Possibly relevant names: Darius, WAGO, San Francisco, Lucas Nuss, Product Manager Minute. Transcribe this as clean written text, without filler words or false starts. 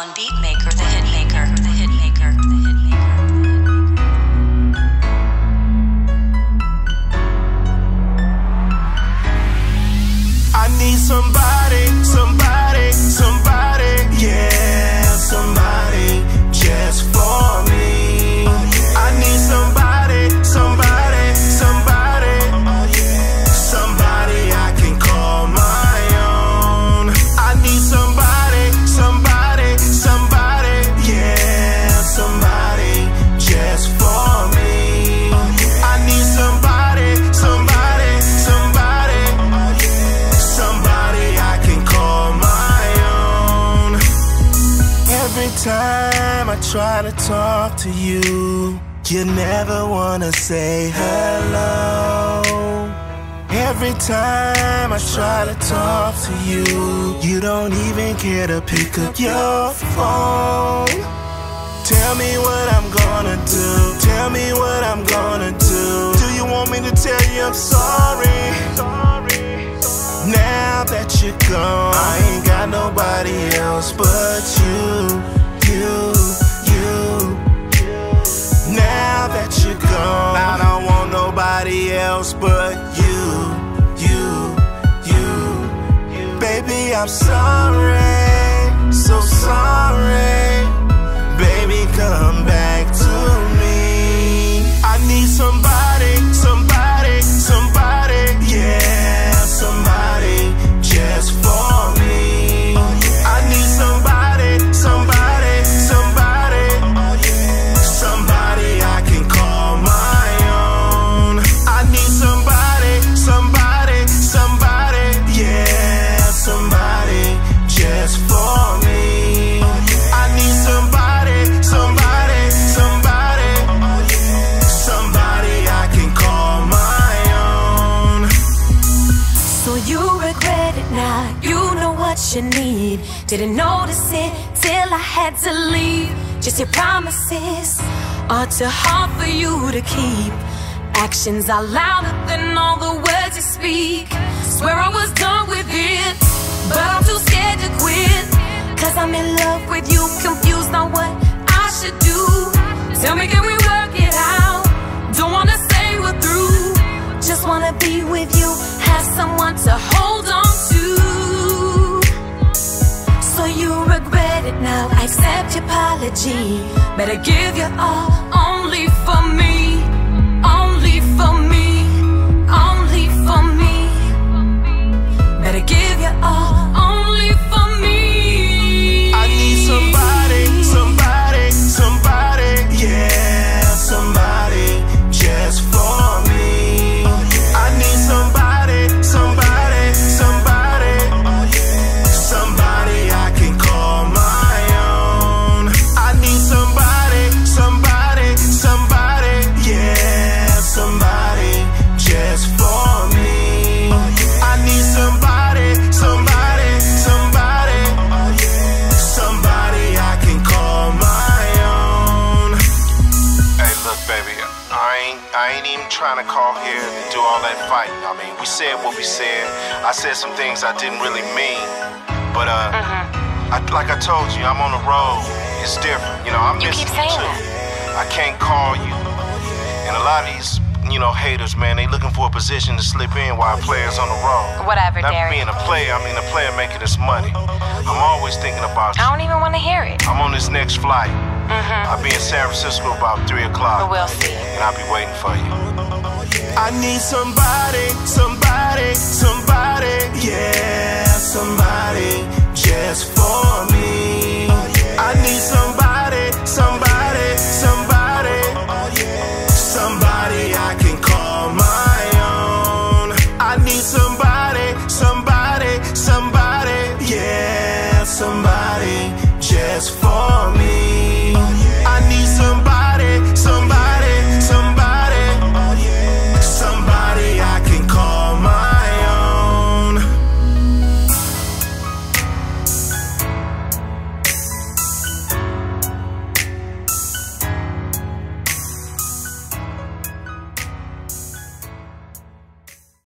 one Beatmaker, the Hitmaker, the Hitmaker, the Hitmaker. I need somebody, yeah, somebody just for me. I need somebody, somebody I can call my own. I need somebody, yeah, somebody just for me. I need somebody, somebody I can call my own. Every time I try to talk to you, you never wanna say hello. Every time I try to talk to you, you don't even care to pick up your phone. Tell me what I'm gonna do, tell me what I'm gonna do. Do you want me to tell you I'm sorry? Now that you're gone, I ain't got nobody else but you. Now that you're gone, I don't want nobody else but you. Baby, I'm sorry, so sorry. Baby, come back to me. I need somebody, yeah, somebody just for me. I need somebody, somebody I can call my own. I need somebody, yeah, somebody just for me. I need somebody, somebody I can call my own. So you regret it now, you know what you need. Didn't notice it till I had to leave. Just your promises are too hard for you to keep. Actions are louder than all the words you speak. Swear I was done with it, but I'm too scared to quit. 'Cause I'm in love with you, confused on what I should do. Tell me, can we work it out? Don't wanna say we're through, just wanna be with you, have someone to hold on to. So you regret it now, I accept your apology. Better give your all, only for me, only for me, only for me. Better give your all, only for me. I need somebody, yeah, somebody just for me. I need somebody, somebody I can call my own. I need somebody, yeah, somebody just for me. I need somebody, somebody I can call my own. Hey, look, baby, I ain't even trying to call here to do all that fighting. I mean, we said what we said. I said some things I didn't really mean, but like I told you, I'm on the road. It's different, you know. I'm You keep missing saying too. I can't call you, and a lot of these, you know, haters, man, they looking for a position to slip in while a player's on the road. Whatever, Darius. Not being a player, I mean a player making his money. I'm always thinking about you. I don't even want to hear it. I'm on this next flight. I'll be in San Francisco about 3 o'clock. But we'll see. And I'll be waiting for you. I need somebody, yeah, somebody just for me. I need somebody, somebody I can call my own. I need somebody, yeah, somebody just for me.